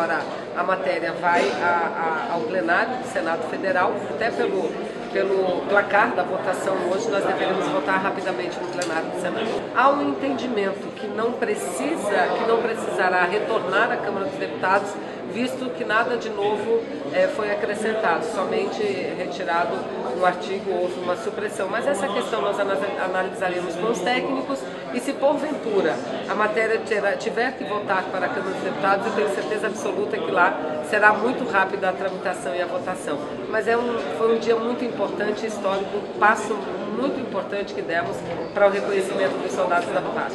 agora a matéria vai ao plenário do Senado Federal, até pelo placar da votação hoje, nós deveremos votar rapidamente no plenário do Senado. Há um entendimento que não precisará retornar à Câmara dos Deputados, visto que nada de novo foi acrescentado, somente retirado um artigo, houve uma supressão. Mas essa questão nós analisaremos com os técnicos e se porventura a matéria tiver que votar para a Câmara dos Deputados, eu tenho certeza absoluta que lá será muito rápida a tramitação e a votação. Mas foi um dia muito importante, histórico, um passo muito importante que demos para o reconhecimento dos soldados da paz.